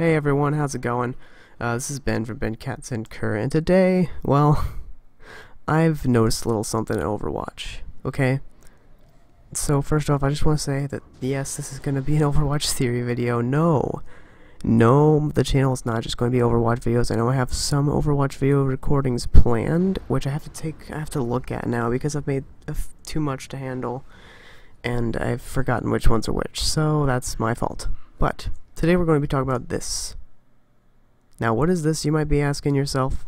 Hey everyone, how's it going? This is Ben from BenCatZenKur, and today, well, I've noticed a little something in Overwatch, okay? So first off, I just want to say that yes, this is going to be an Overwatch theory video. No, the channel is not just going to be Overwatch videos. I know I have some Overwatch video recordings planned, which I have to look at now because I've made too much to handle, and I've forgotten which ones are which, so that's my fault. But today we're going to be talking about this. Now what is this, you might be asking yourself?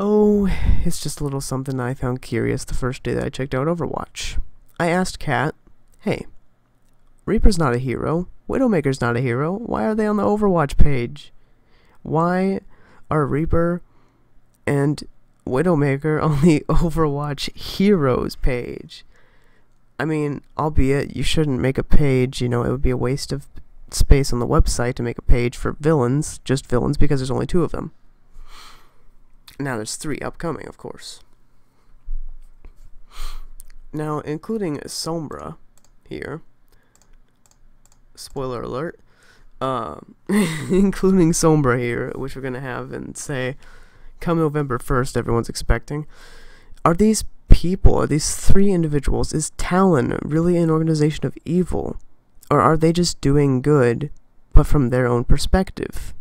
Oh, it's just a little something I found curious the first day that I checked out Overwatch. I asked Kat, hey, Reaper's not a hero, Widowmaker's not a hero, why are they on the Overwatch page? Why are Reaper and Widowmaker on the Overwatch heroes page? I mean, albeit you shouldn't make a page, you know, it would be a waste of space on the website to make a page for villains, just villains, because there's only two of them. Now there's three upcoming, of course. Now, including Sombra here, spoiler alert, including Sombra here, which we're going to have and say, come November 1st, everyone's expecting. Are these people, are these three individuals, is Talon really an organization of evil? Or are they just doing good, but from their own perspective?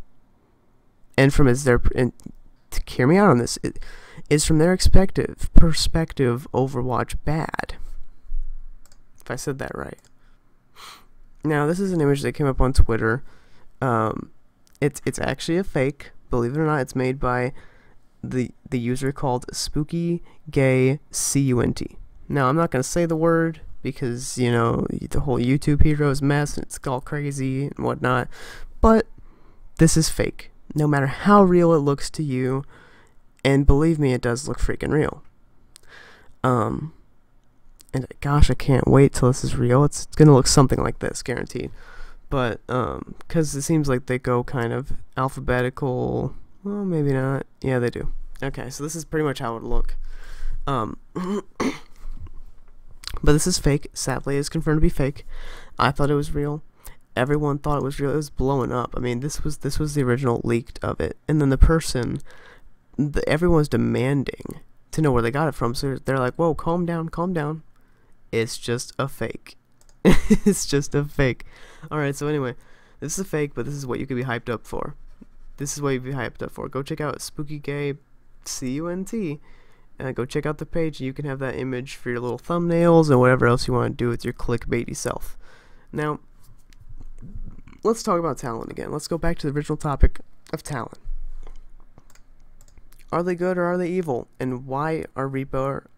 And from hear me out on this. Is from their perspective Overwatch bad? If I said that right. Now this is an image that came up on Twitter. It's actually a fake. Believe it or not, it's made by the user called Spooky Gay C U N T. Now I'm not gonna say the word, because, you know, the whole YouTube heroes mess, and it's all crazy and whatnot, but this is fake, no matter how real it looks to you, and believe me, it does look freaking real. And gosh, I can't wait till this is real. It's gonna look something like this, guaranteed, but, because it seems like they go kind of alphabetical, well, maybe not, yeah, they do. Okay, so this is pretty much how it would look. But this is fake. Sadly, it's confirmed to be fake. I thought it was real. Everyone thought it was real. It was blowing up. I mean, this was the original leaked of it, and then the person, everyone was demanding to know where they got it from. So they're like, "Whoa, calm down, calm down. It's just a fake. It's just a fake." All right. So anyway, this is a fake, but this is what you could be hyped up for. This is what you'd be hyped up for. Go check out Spooky Gay C U N T. Go check out the page, and you can have that image for your little thumbnails and whatever else you want to do with your clickbaity self. Now, let's talk about Talon again. Let's go back to the original topic of Talon. Are they good or are they evil? And why are Reaper?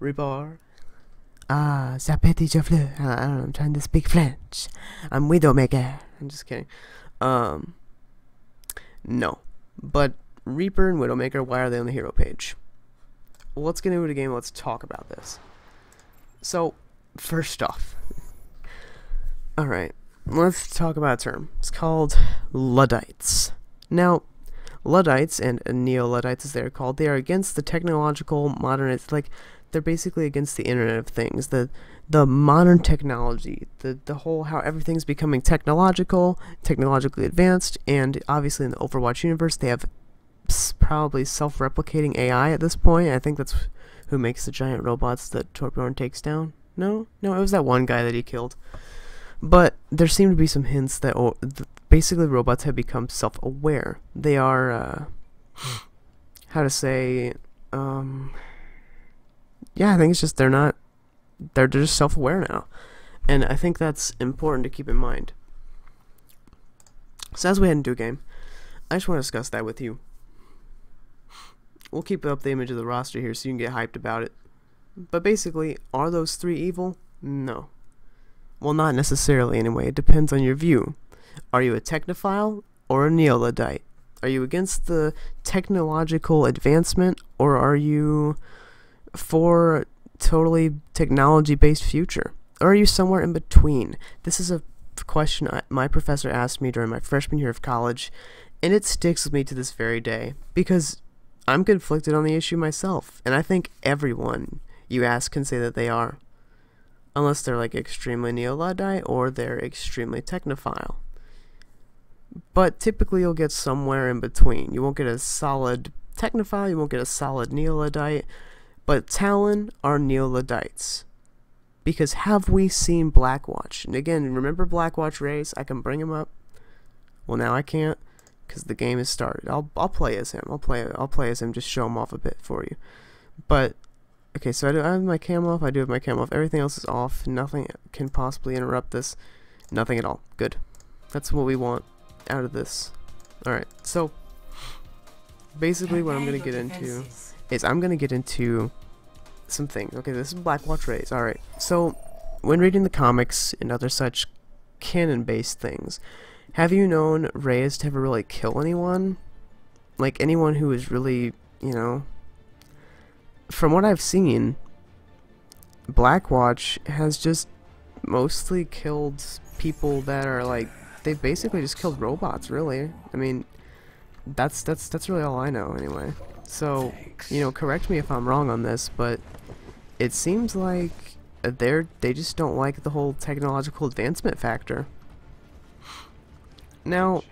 I don't know, I'm trying to speak French. I'm Widowmaker. I'm just kidding. No. But Reaper and Widowmaker, why are they on the hero page? Let's get into the game. Let's talk about this. So, first off, all right, let's talk about a term. It's called Luddites. Now, Luddites and Neo-Luddites, as they're called, they are against the technological modern. It's like they're basically against the Internet of Things, the modern technology, the whole how everything's becoming technologically advanced, and obviously in the Overwatch universe, they have probably self-replicating AI at this point. I think that's who makes the giant robots that Torbjorn takes down. No, it was that one guy that he killed. But there seem to be some hints that basically robots have become self-aware. They are, how to say, yeah, I think it's just they're just self-aware now. And I think that's important to keep in mind. So as we head into a game, I just want to discuss that with you. We'll keep up the image of the roster here so you can get hyped about it. But basically, are those three evil? No. Well, not necessarily anyway. It depends on your view. Are you a technophile or a Neo-Luddite? Are you against the technological advancement, or are you for a totally technology-based future? Or are you somewhere in between? This is a question my professor asked me during my freshman year of college, and it sticks with me to this very day, because I'm conflicted on the issue myself, and I think everyone you ask can say that they are, unless they're like extremely Neo-Luddite or they're extremely technophile. but typically you'll get somewhere in between. You won't get a solid Technophile, you won't get a solid Neolodite, but Talon are Neolodites. Because have we seen Blackwatch? And again, remember Blackwatch Reyes? I can bring him up. Well, now I can't, because the game has started. I'll play as him. I'll play as him. Just show him off a bit for you. But okay, so I have my cam off. I do have my cam off. Everything else is off. Nothing can possibly interrupt this. Nothing at all. Good. That's what we want out of this. All right. So basically, what I'm gonna get into is I'm gonna get into some things. Okay, this is Blackwatch Reyes. All right. So when reading the comics and other such canon-based things, have you known Reyes to ever really kill anyone? Like anyone who is really, you know? From what I've seen, Blackwatch has just mostly killed people that are like, they've basically just killed robots, really. I mean, that's really all I know anyway. So, you know, correct me if I'm wrong on this, but it seems like they just don't like the whole technological advancement factor. Now,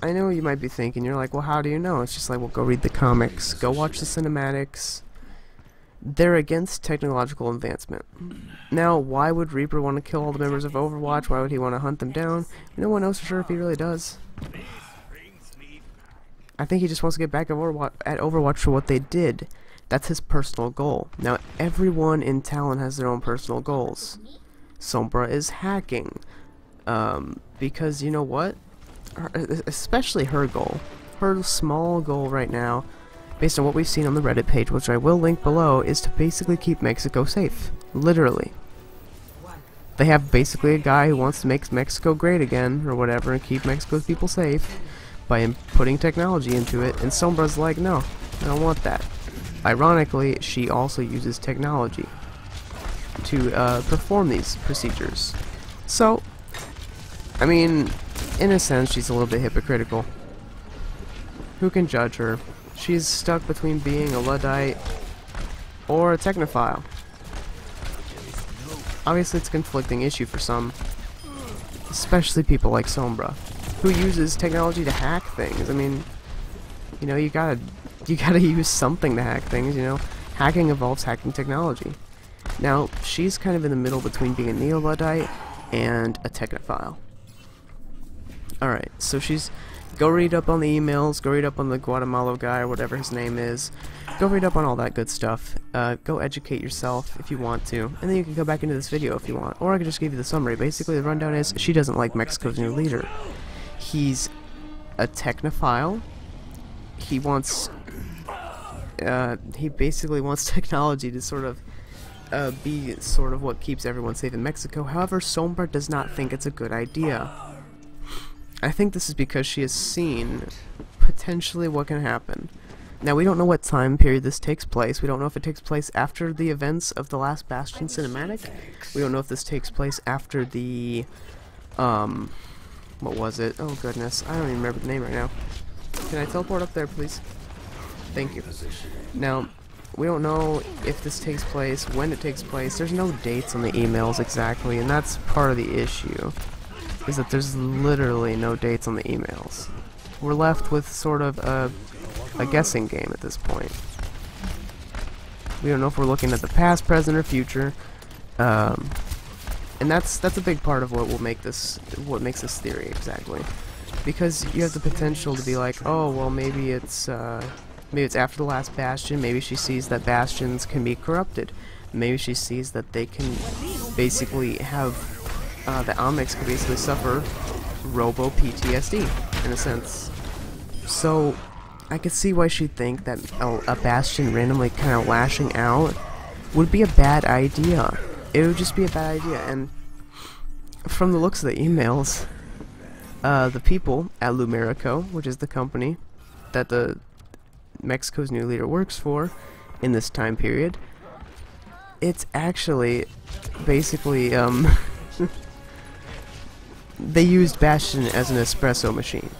I know you might be thinking, you're like, well, how do you know? It's just like, well, go read the comics, go watch the cinematics. They're against technological advancement. Now, why would Reaper want to kill all the members of Overwatch? Why would he want to hunt them down? No one knows for sure if he really does. I think he just wants to get back at Overwatch for what they did. That's his personal goal. Now, everyone in Talon has their own personal goals. Sombra is hacking. Because you know what, especially her goal, her small goal right now, based on what we've seen on the Reddit page, which I will link below, is to basically keep Mexico safe. Literally. They have basically a guy who wants to make Mexico great again, or whatever, and keep Mexico's people safe by putting technology into it, and Sombra's like, no, I don't want that. Ironically, she also uses technology to perform these procedures. So, I mean, in a sense, she's a little bit hypocritical. Who can judge her? She's stuck between being a Luddite or a Technophile. Obviously, it's a conflicting issue for some, especially people like Sombra, who uses technology to hack things. I mean, you know, you gotta use something to hack things. You know, hacking involves hacking technology. Now, she's kind of in the middle between being a Neo-Luddite and a Technophile. Alright, so she's, go read up on the emails, go read up on the Guatemala guy or whatever his name is, go read up on all that good stuff, go educate yourself if you want to, and then you can go back into this video if you want, or I can just give you the summary. Basically the rundown is, she doesn't like Mexico's new leader. He's a technophile, he wants, he basically wants technology to sort of be sort of what keeps everyone safe in Mexico. However, Sombra does not think it's a good idea. I think this is because she has seen potentially what can happen. Now, we don't know what time period this takes place. We don't know if it takes place after the events of the last Bastion cinematic. We don't know if this takes place after the, what was it? Oh, goodness. I don't even remember the name right now. Can I teleport up there, please? Thank you. Now, we don't know if this takes place, when it takes place. There's no dates on the emails exactly, and that's part of the issue. Is that there's literally no dates on the emails. We're left with sort of a guessing game at this point. We don't know if we're looking at the past, present, or future, and that's a big part of what will make this, what makes this theory exactly, because you have the potential to be like, oh well, maybe it's after the last Bastion. Maybe she sees that Bastions can be corrupted. Maybe she sees that they can basically have. The Omnics could basically suffer robo-PTSD, in a sense. So, I could see why she'd think that a Bastion randomly kind of lashing out would be a bad idea. It would just be a bad idea, and from the looks of the emails, the people at Lumerico, which is the company that the Mexico's new leader works for in this time period, it's actually basically, they used Bastion as an espresso machine.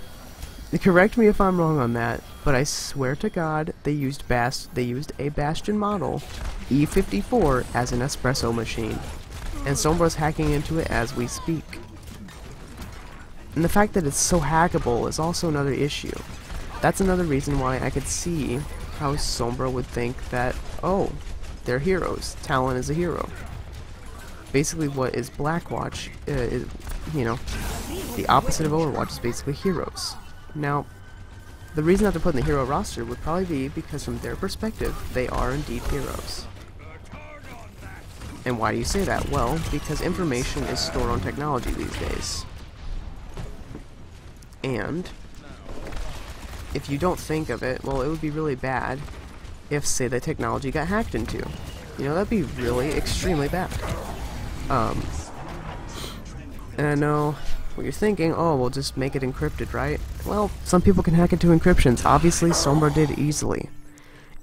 Correct me if I'm wrong on that, but I swear to God, they used a Bastion model, E54, as an espresso machine, and Sombra's hacking into it as we speak. And the fact that it's so hackable is also another issue. That's another reason why I could see how Sombra would think that, oh, they're heroes, Talon is a hero. Basically what is Blackwatch, is, you know, the opposite of Overwatch is basically heroes. Now, the reason that they're put in the hero roster would probably be because from their perspective, they are indeed heroes. And why do you say that? Well, because information is stored on technology these days. And if you don't think of it, well, it would be really bad if, say, the technology got hacked into. You know, that'd be really extremely bad. And I know what you're thinking, oh, we'll just make it encrypted, right? Well, some people can hack into encryptions. Obviously, Sombra did easily.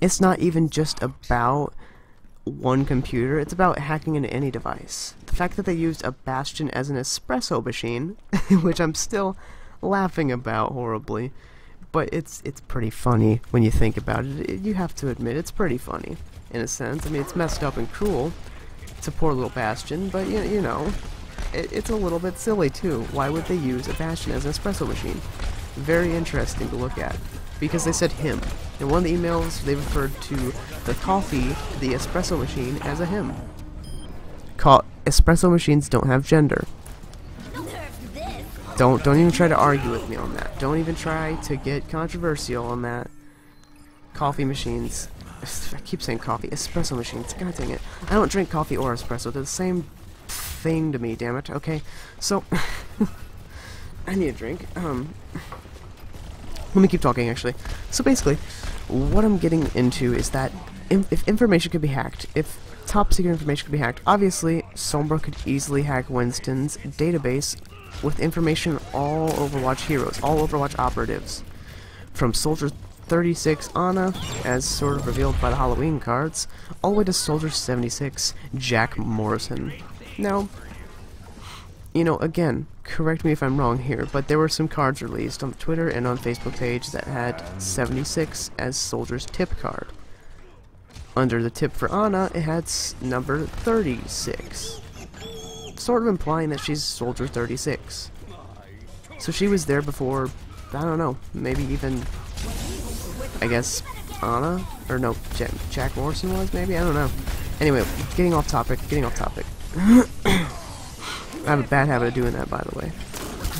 It's not even just about one computer, it's about hacking into any device. The fact that they used a Bastion as an espresso machine, which I'm still laughing about horribly, but it's pretty funny when you think about it. You have to admit it's pretty funny in a sense. I mean, it's messed up and cruel. It's a poor little Bastion, but you know, it's a little bit silly too. Why would they use a Bastion as an espresso machine? Very interesting to look at, because they said him. In one of the emails, they referred to the coffee, the espresso machine, as a him. Espresso machines don't have gender. Don't even try to argue with me on that. Don't even try to get controversial on that. Coffee machines. I keep saying coffee. Espresso machines. God dang it. I don't drink coffee or espresso. They're the same thing to me, damn it. Okay, so I need a drink. Let me keep talking, actually. So basically, what I'm getting into is that if information could be hacked, if top secret information could be hacked, obviously Sombra could easily hack Winston's database with information all Overwatch heroes, all Overwatch operatives. From Soldier 76 Ana, as sort of revealed by the Halloween cards, all the way to Soldier 76 Jack Morrison. Now, you know, again, correct me if I'm wrong here, but there were some cards released on Twitter and on Facebook page that had 76 as Soldier's tip card. Under the tip for Ana, it had number 36. Sort of implying that she's Soldier 36. So she was there before, I don't know, maybe even, I guess, Ana? Or no, Jack Morrison was, maybe? I don't know. Anyway, getting off topic. I have a bad habit of doing that, by the way,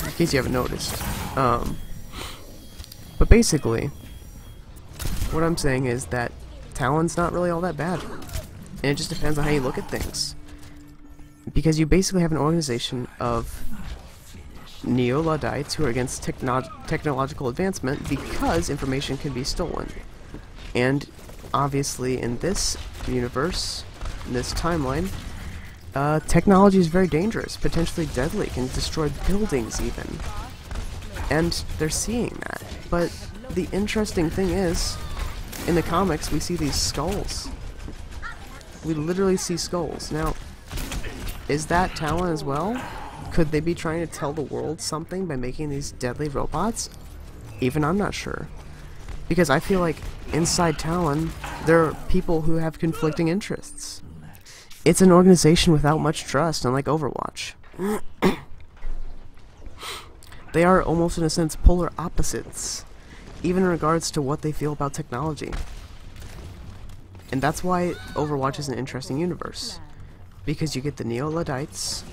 in case you haven't noticed. But basically, what I'm saying is that Talon's not really all that bad. And it just depends on how you look at things. Because you basically have an organization of neo-Luddites who are against technological advancement because information can be stolen. And obviously in this universe, in this timeline, technology is very dangerous, potentially deadly, can destroy buildings even. And they're seeing that. But the interesting thing is, in the comics we see these skulls. We literally see skulls. Now, is that Talon as well? Could they be trying to tell the world something by making these deadly robots? Even I'm not sure. Because I feel like inside Talon, there are people who have conflicting interests. It's an organization without much trust, unlike Overwatch. They are almost in a sense polar opposites, even in regards to what they feel about technology. And that's why Overwatch is an interesting universe. Because you get the neo-Luddites,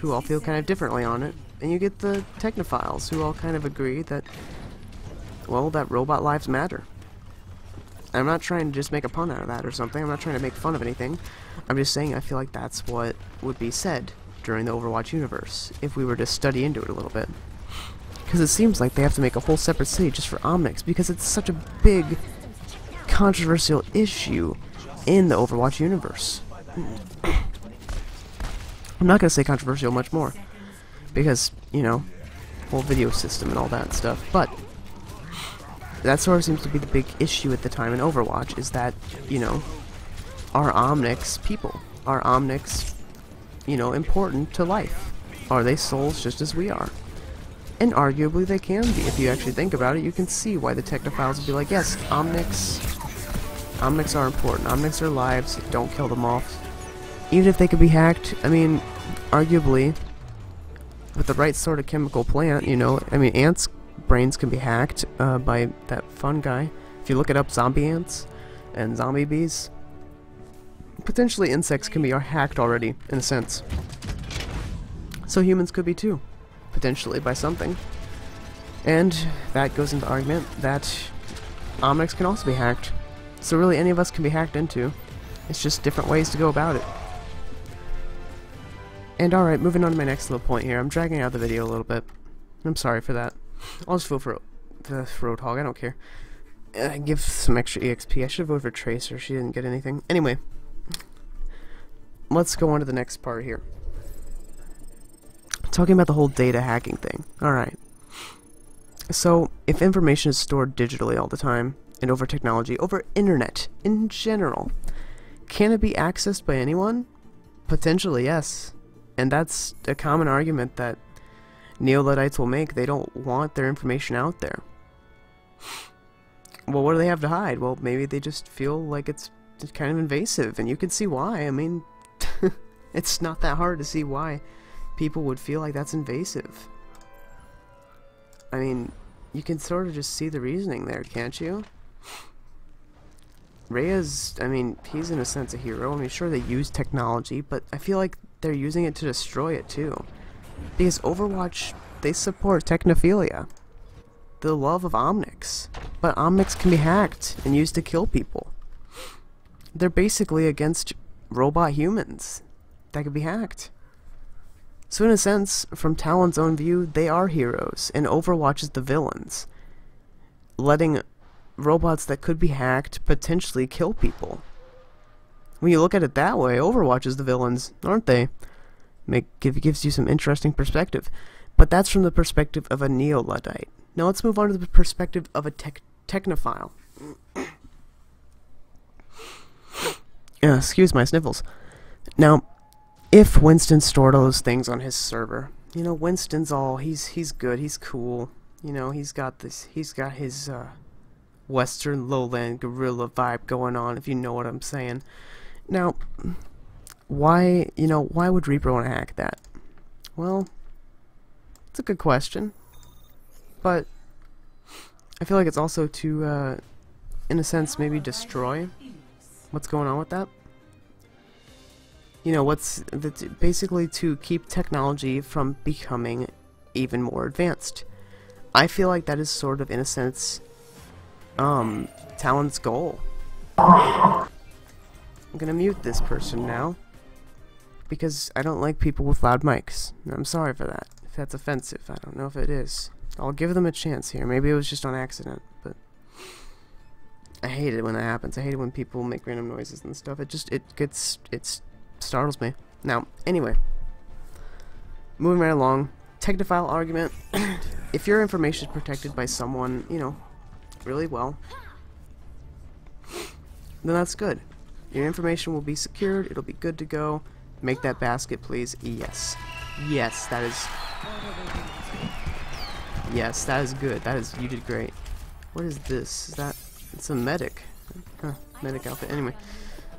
who all feel kind of differently on it, and you get the technophiles, who all kind of agree that, well, that robot lives matter. I'm not trying to just make a pun out of that or something, I'm not trying to make fun of anything, I'm just saying I feel like that's what would be said during the Overwatch universe, if we were to study into it a little bit. Because it seems like they have to make a whole separate city just for Omnics, because it's such a big, controversial issue in the Overwatch universe. I'm not going to say controversial much more, because, you know, whole video system and all that stuff, but that sort of seems to be the big issue at the time in Overwatch, is that, you know, are Omnics people? Are Omnics, you know, important to life? Are they souls just as we are? And arguably they can be. If you actually think about it, you can see why the technophiles would be like, yes, Omnics are important. Omnics are lives. Don't kill them off. Even if they could be hacked, I mean, arguably, with the right sort of chemical plant, you know, I mean, ants' brains can be hacked by that fungi. If you look it up, zombie ants and zombie bees. Potentially insects can be hacked already, in a sense. So humans could be too, potentially, by something. And that goes into argument that Omnics can also be hacked. So really any of us can be hacked into. It's just different ways to go about it. And alright, moving on to my next little point here. I'm dragging out the video a little bit. I'm sorry for that. I'll just vote for the Roadhog, I don't care. Give some extra EXP. I should have voted for Tracer, she didn't get anything. Anyway, let's go on to the next part here. Talking about the whole data hacking thing. Alright. So, if information is stored digitally all the time, and over technology, over internet, in general, can it be accessed by anyone? Potentially, yes. And that's a common argument that Neo-Luddites will make. They don't want their information out there. Well, what do they have to hide? Well, maybe they just feel like it's kind of invasive, and you can see why. I mean, it's not that hard to see why people would feel like that's invasive. I mean, you can sort of just see the reasoning there, can't you? Reyes, I mean, he's in a sense a hero. I mean, sure, they use technology, but I feel like they're using it to destroy it too. Because Overwatch, they support technophilia, the love of Omnics. But Omnics can be hacked and used to kill people. They're basically against robot humans that could be hacked. So in a sense, from Talon's own view, they are heroes, and Overwatch is the villains, letting robots that could be hacked potentially kill people. When you look at it that way, Overwatch is the villains, aren't they? Gives you some interesting perspective. But that's from the perspective of a Neo-Luddite. Now let's move on to the perspective of a technophile. Excuse my sniffles. Now, if Winston stored all those things on his server, you know, Winston's all, he's good, he's cool, you know, he's got his Western lowland guerrilla vibe going on, if you know what I'm saying. Now, why, you know, why would Reaper want to hack that? Well, it's a good question, but I feel like it's also to, in a sense, maybe destroy what's going on with that. You know, basically to keep technology from becoming even more advanced. I feel like that is sort of, in a sense, Talon's goal. I'm gonna mute this person now, because I don't like people with loud mics. I'm sorry for that. If that's offensive, I don't know if it is. I'll give them a chance here. Maybe it was just on accident, but I hate it when that happens. I hate it when people make random noises and stuff. It startles me. Now, anyway, moving right along, technophile argument. If your information is protected by someone, you know, really well, then that's good. Your information will be secured, it'll be good to go. Make that basket, please. Yes. Yes, that is... yes, that is good. That is... you did great. What is this? Is that... it's a medic. Huh, medic outfit. Anyway.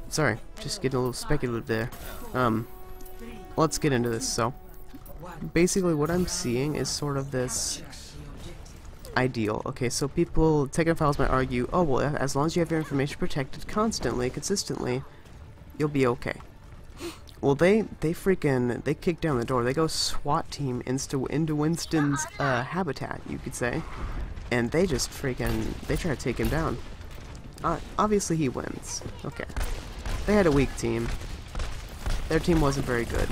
Sorry, just getting a little speculative there. Let's get into this. So, basically what I'm seeing is sort of this... ideal. Okay, so people, technophiles might argue, oh, well, as long as you have your information protected constantly, consistently, you'll be okay. Well, they kick down the door. They go SWAT team into Winston's habitat, you could say, and they just they try to take him down. Obviously he wins. Okay. They had a weak team. Their team wasn't very good,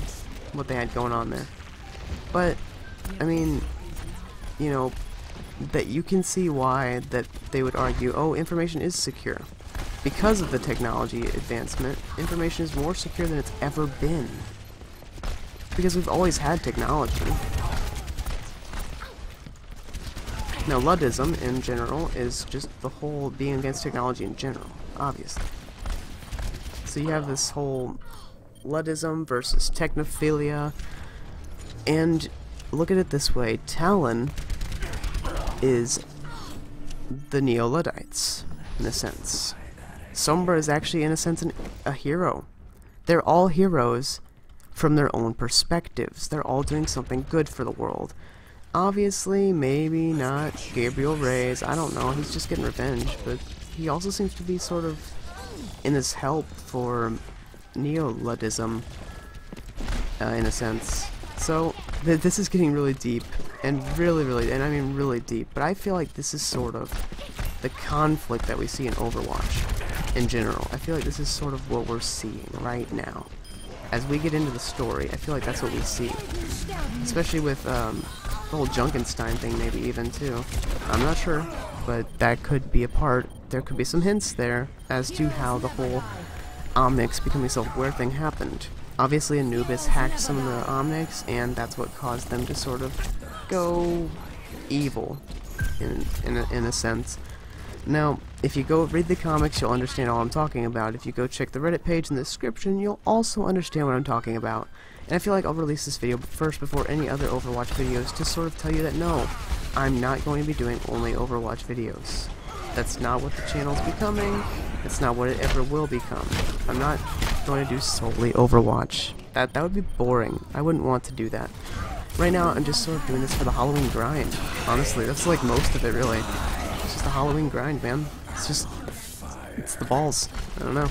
what they had going on there. But, I mean, you know, that you can see why that they would argue, oh, information is secure. Because of the technology advancement, information is more secure than it's ever been. Because we've always had technology. Now, Luddism, in general, is just the whole being against technology in general, obviously. So you have this whole Luddism versus technophilia, and look at it this way, Talon is the Neo-Luddites, in a sense. Sombra is actually, in a sense, a hero. They're all heroes from their own perspectives. They're all doing something good for the world. Obviously, maybe not Gabriel Reyes, I don't know, he's just getting revenge, but he also seems to be sort of in this help for Neoludism, in a sense. So, this is getting really deep, and really deep, but I feel like this is sort of the conflict that we see in Overwatch in general. I feel like this is sort of what we're seeing right now. As we get into the story, I feel like that's what we see. Especially with, the whole Junkenstein thing, maybe even too. I'm not sure, but that could be a part. There could be some hints there as to how the whole Omnics becoming self-aware thing happened. Obviously, Anubis hacked some of the Omnics, and that's what caused them to sort of go evil, in a sense. Now, if you go read the comics, you'll understand all I'm talking about. If you go check the Reddit page in the description, you'll also understand what I'm talking about. And I feel like I'll release this video first before any other Overwatch videos to sort of tell you that no, I'm not going to be doing only Overwatch videos. That's not what the channel's becoming, it's not what it ever will become. I'm not going to do solely Overwatch. That would be boring, I wouldn't want to do that. Right now, I'm just sort of doing this for the Halloween grind. Honestly, that's like most of it, really. It's just the Halloween grind, man. It's just... it's the balls. I don't know.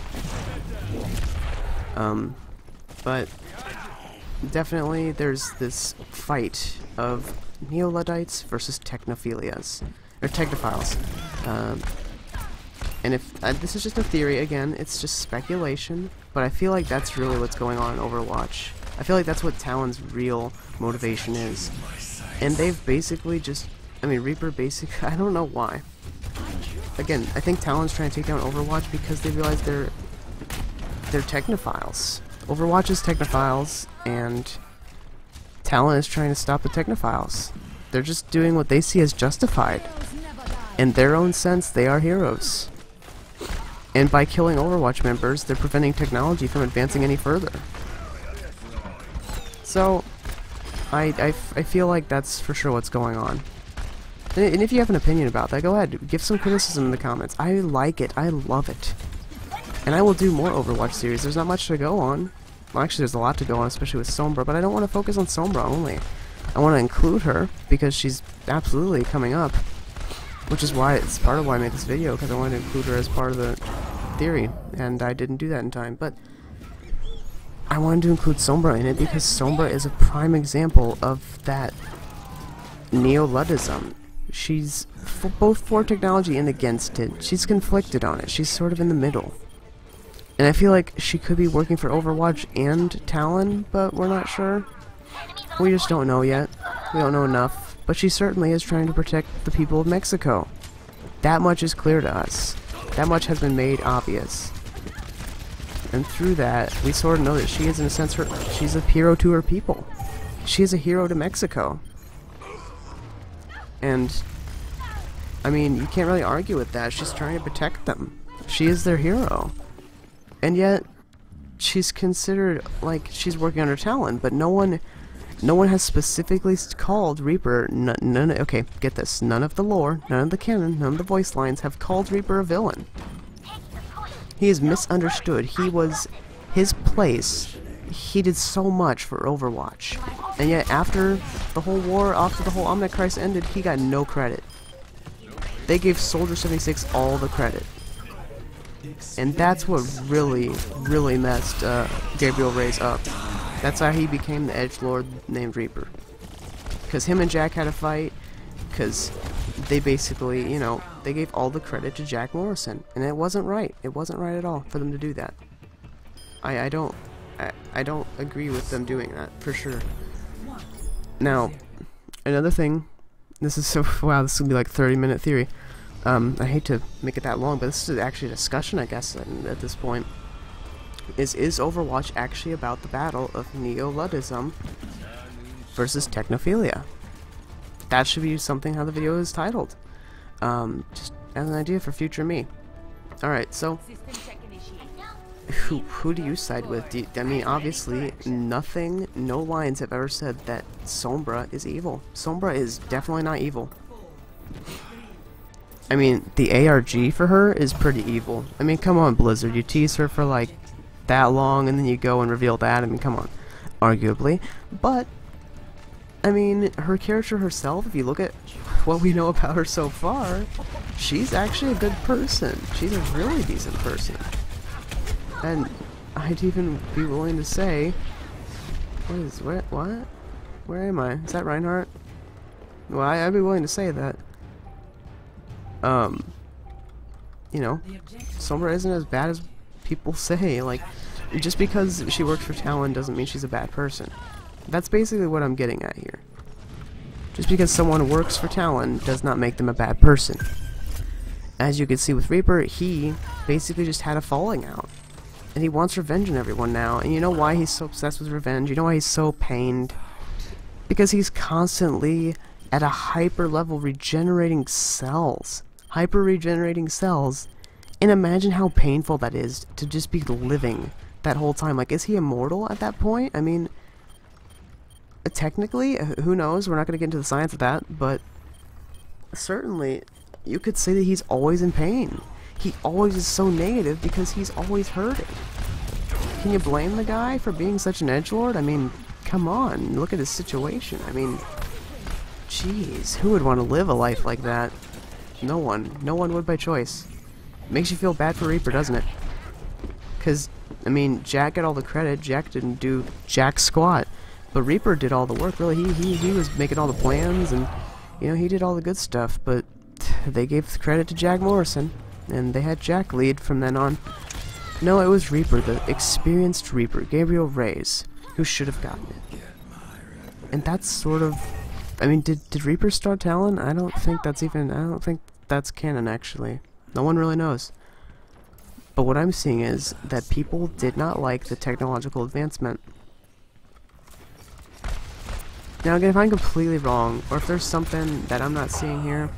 But... definitely, there's this fight of Neoluddites versus Technophilias, or Technophiles. And if this is just a theory, again, it's just speculation, but I feel like that's really what's going on in Overwatch. I feel like that's what Talon's real motivation is. And they've basically just, I mean, Reaper basically, I don't know why. Again, I think Talon's trying to take down Overwatch because they realize they're Technophiles. Overwatch is Technophiles, and Talon is trying to stop the Technophiles. They're just doing what they see as justified. In their own sense, they are heroes. And by killing Overwatch members, they're preventing technology from advancing any further. So, I feel like that's for sure what's going on. And if you have an opinion about that, go ahead. Give some criticism in the comments. I like it. I love it. And I will do more Overwatch series. There's not much to go on. Well, actually, there's a lot to go on, especially with Sombra, but I don't want to focus on Sombra only. I want to include her, because she's absolutely coming up. Which is why, it's part of why I made this video, because I wanted to include her as part of the theory, and I didn't do that in time, but... I wanted to include Sombra in it, because Sombra is a prime example of that Neoludism. She's both for technology and against it. She's conflicted on it. She's sort of in the middle. And I feel like she could be working for Overwatch and Talon, but we're not sure. We just don't know yet. We don't know enough. But she certainly is trying to protect the people of Mexico. That much is clear to us. That much has been made obvious. And through that, we sort of know that she is, in a sense, she's a hero to her people. She is a hero to Mexico. And, I mean, you can't really argue with that. She's trying to protect them. She is their hero. And yet, she's considered, like, she's working under Talon, but no one has specifically called Reaper, okay, get this, none of the lore, none of the canon, none of the voice lines have called Reaper a villain. He is misunderstood, he was, his place, he did so much for Overwatch, and yet after the whole war, after the whole Omnic crisis ended, he got no credit. They gave Soldier 76 all the credit. And that's what really messed Gabriel Reyes up. That's how he became the edgelord named Reaper. Because him and Jack had a fight, because they basically, you know, they gave all the credit to Jack Morrison. And it wasn't right. It wasn't right at all for them to do that. I don't agree with them doing that, for sure. Now, another thing, this is so, wow, this will be like 30-minute theory. I hate to make it that long, but this is actually a discussion, I guess, at this point. Is Overwatch actually about the battle of Neoludism versus Technophilia? That should be something how the video is titled. Just as an idea for future me. Alright, so... Who do you side with? I mean, obviously, nothing, no lines have ever said that Sombra is evil. Sombra is definitely not evil. I mean, the ARG for her is pretty evil. I mean, come on, Blizzard, you tease her for, like, that long, and then you go and reveal that, I mean, come on. arguably, but I mean, her character herself, if you look at what we know about her so far, she's actually a good person. She's a really decent person. And I'd even be willing to say... What? Where am I? Is that Reinhardt? Well, I'd be willing to say that. You know, Sombra isn't as bad as people say. Like, just because she works for Talon doesn't mean she's a bad person. That's basically what I'm getting at here. Just because someone works for Talon does not make them a bad person. As you can see with Reaper, he basically just had a falling out. And he wants revenge on everyone now. And you know why he's so obsessed with revenge? You know why he's so pained? Because he's constantly at a hyper level regenerating cells. Hyper-regenerating cells. And imagine how painful that is to just be living that whole time. Like, is he immortal at that point? I mean... technically, who knows, we're not going to get into the science of that, but certainly you could say that he's always in pain. He always is so negative because he's always hurting. Can you blame the guy for being such an edgelord? I mean, come on, look at his situation. I mean, jeez, who would want to live a life like that? No one. No one would by choice. Makes you feel bad for Reaper, doesn't it? Because, I mean, Jack got all the credit. Jack didn't do jack squat. But Reaper did all the work, really. He was making all the plans, and you know, he did all the good stuff. But they gave the credit to Jack Morrison, and they had Jack lead from then on. No, it was Reaper, the experienced Reaper, Gabriel Reyes, who should have gotten it. And that's sort of, I mean, did Reaper start Talon? I don't think that's even, I don't think that's canon, actually. No one really knows. But what I'm seeing is that people did not like the technological advancement. Now again, if I'm completely wrong, or if there's something that I'm not seeing here,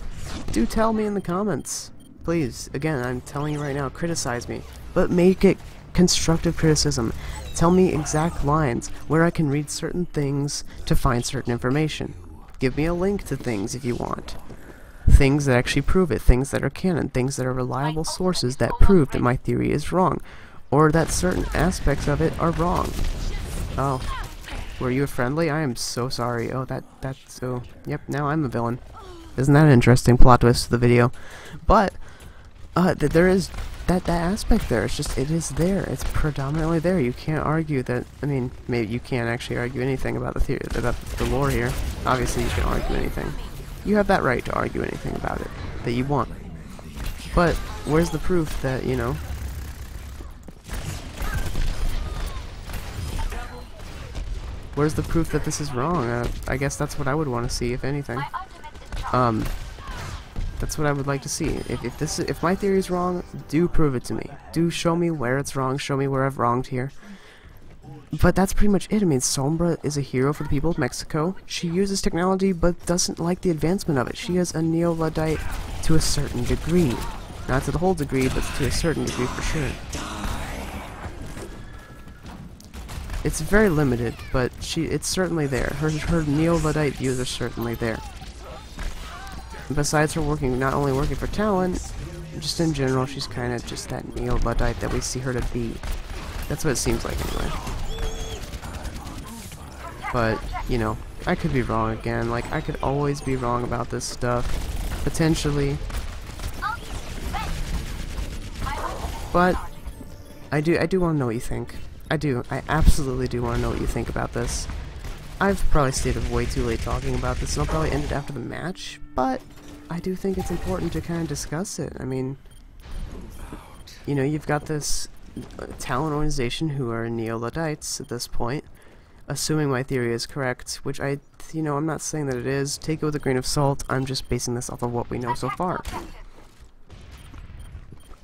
do tell me in the comments. Please, again, I'm telling you right now, criticize me. But make it constructive criticism. Tell me exact lines where I can read certain things to find certain information. Give me a link to things if you want. Things that actually prove it, things that are canon, things that are reliable sources that prove that my theory is wrong, or that certain aspects of it are wrong. Oh. Were you a friendly? I am so sorry. Oh, that's... oh, yep, now I'm a villain. Isn't that an interesting plot twist to the video? But, there is that aspect there. It's just, it is there. It's predominantly there. You can't argue that... I mean, maybe you can't actually argue anything about the theory, about the lore here. Obviously, you can argue anything. You have that right to argue anything about it that you want. But, where's the proof that, you know... where's the proof that this is wrong? I guess that's what I would want to see, if anything. That's what I would like to see. If my theory is wrong, do prove it to me. Do show me where it's wrong. Show me where I've wronged here. But that's pretty much it. I mean, Sombra is a hero for the people of Mexico. She uses technology, but doesn't like the advancement of it. She is a neo-Luddite to a certain degree. Not to the whole degree, but to a certain degree for sure. It's very limited, but it's certainly there. Her neo-Luddite views are certainly there. Besides her not only working for Talon, just in general, she's kind of just that neo-Luddite that we see her to be. That's what it seems like, anyway. But, you know, I could be wrong again. Like, I could always be wrong about this stuff. Potentially. But, I do want to know what you think. I do. I absolutely do want to know what you think about this. I've probably stayed up way too late talking about this, and I'll probably end it after the match, but I do think it's important to kind of discuss it. I mean, you know, you've got this Talon organization who are neo-Luddites at this point, assuming my theory is correct, which you know, I'm not saying that it is. Take it with a grain of salt. I'm just basing this off of what we know so far.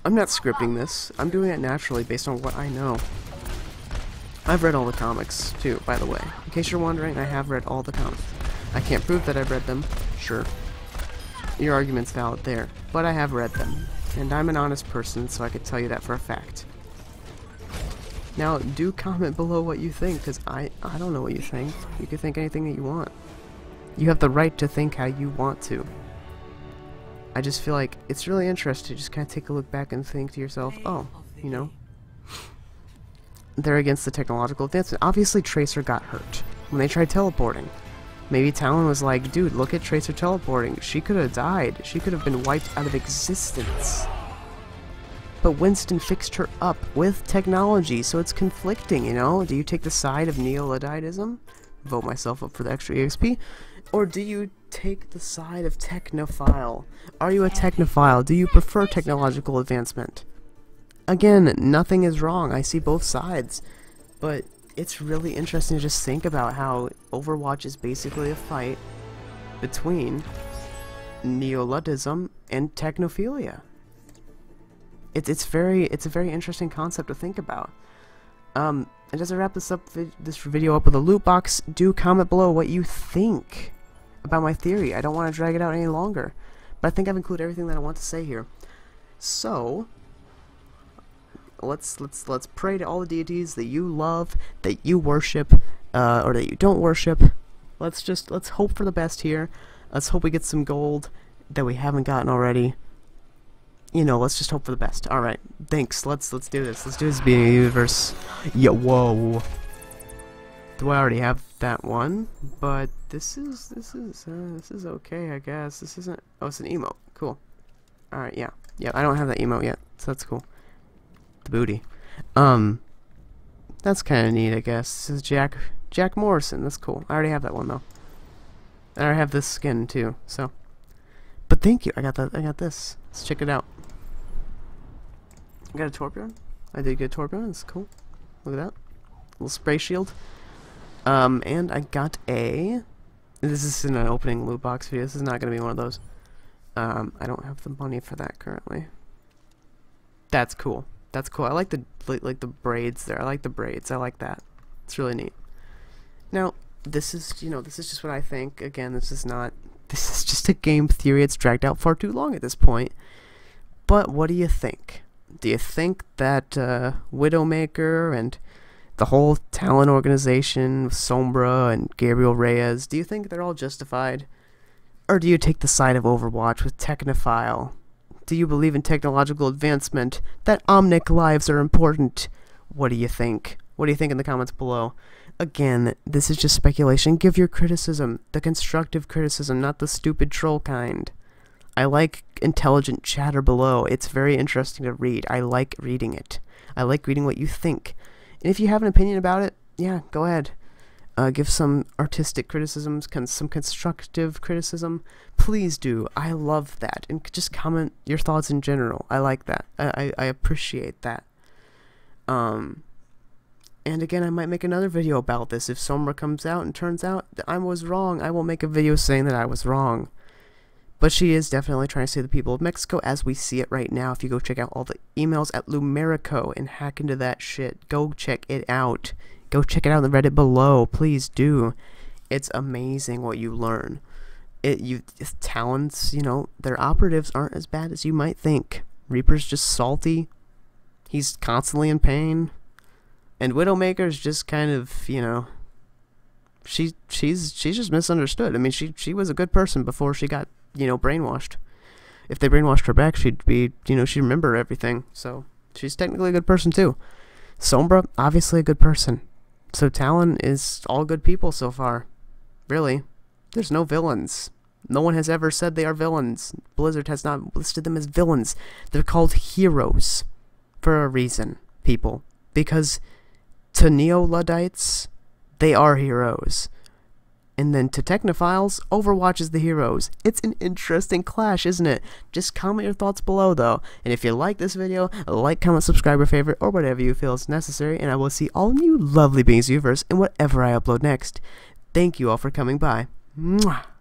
I'm not scripting this. I'm doing it naturally based on what I know. I've read all the comics, too, by the way. In case you're wondering, I have read all the comics. I can't prove that I've read them, sure. Your argument's valid there, but I have read them. And I'm an honest person, so I could tell you that for a fact. Now, do comment below what you think, because I don't know what you think. You can think anything that you want. You have the right to think how you want to. I just feel like it's really interesting to just kind of take a look back and think to yourself, oh, you know... They're against the technological advancement. Obviously, Tracer got hurt when they tried teleporting. Maybe Talon was like, dude, look at Tracer teleporting. She could have died. She could have been wiped out of existence. But Winston fixed her up with technology, so it's conflicting, you know? Do you take the side of Neo-Ludditism? Vote myself up for the extra EXP. Or do you take the side of technophile? Are you a technophile? Do you prefer technological advancement? Again, nothing is wrong. I see both sides. But it's really interesting to just think about how Overwatch is basically a fight between Neo-Ludditism and technophilia. It's a very interesting concept to think about. And as I wrap this video up with a loot box, do comment below what you think about my theory. I don't want to drag it out any longer, but I think I've included everything that I want to say here. So let's pray to all the deities that you love, that you worship, or that you don't worship. Let's hope for the best here. Let's hope we get some gold that we haven't gotten already. You know, let's just hope for the best. Alright, thanks. Let's do this. Let's do this being a universe. Yo, whoa. Do I already have that one? But this is okay, I guess. This isn't... Oh, it's an emote. Cool. Alright, yeah. Yeah, I don't have that emote yet, so that's cool. The booty. That's kind of neat, I guess. This is Jack Morrison. That's cool. I already have that one, though. And I already have this skin, too, so... But thank you. I got that. I got this. Let's check it out. I got a Torbjorn. I did get a Torbjorn. It's cool. Look at that. Little spray shield. And I got a... This is in an opening loot box video. This is not going to be one of those. I don't have the money for that currently. That's cool. That's cool. I like the braids there. I like the braids. I like that. It's really neat. Now, this is, you know, this is just what I think. Again, this is not... This is just a game theory. It's dragged out far too long at this point. But what do you think? Do you think that Widowmaker and the whole Talon organization, Sombra and Gabriel Reyes, do you think they're all justified? Or do you take the side of Overwatch with Technophile? Do you believe in technological advancement? That Omnic lives are important? What do you think? What do you think in the comments below? Again, this is just speculation. Give your criticism, the constructive criticism, not the stupid troll kind. I like intelligent chatter below. It's very interesting to read. I like reading it. I like reading what you think. And if you have an opinion about it, yeah, go ahead. Give some artistic criticisms, some constructive criticism. Please do. I love that. And just comment your thoughts in general. I like that. I appreciate that. And again, I might make another video about this. If Sombra comes out and turns out that I was wrong, I will make a video saying that I was wrong. But she is definitely trying to save the people of Mexico as we see it right now. If you go check out all the emails at Lumerico and hack into that shit, go check it out. Go check it out in the Reddit below. Please do. It's amazing what you learn. Talons, you know, their operatives aren't as bad as you might think. Reaper's just salty. He's constantly in pain. And Widowmaker's just kind of, you know, she's just misunderstood. I mean, she was a good person before she got, you know, brainwashed. If they brainwashed her back, she'd be, you know, she'd remember everything. So she's technically a good person too. Sombra, obviously a good person. So Talon is all good people so far. Really. There's no villains. No one has ever said they are villains. Blizzard has not listed them as villains. They're called heroes for a reason, people. Because to Neo-Luddites, they are heroes. And then to Technophiles, Overwatch is the heroes. It's an interesting clash, isn't it? Just comment your thoughts below, though. And if you like this video, like, comment, subscribe, or favorite, or whatever you feel is necessary. And I will see all you lovely beings of the universe in whatever I upload next. Thank you all for coming by. Mwah!